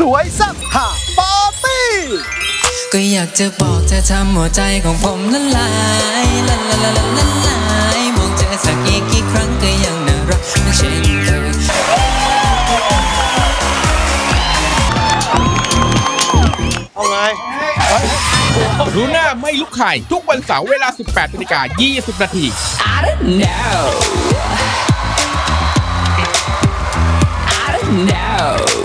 สวยแซ่บหาปาร์ตี้ก็อยากจะบอกเธอทำหัวใจของผมละลายละละละละละลายมองเธอสักกี่ครั้งก็ยังน่ารักเช่นเคยเอาไงรู้หน้าไม่ลุกไข่ทุกวันเสาร์เวลา 18:20 น.I don't know.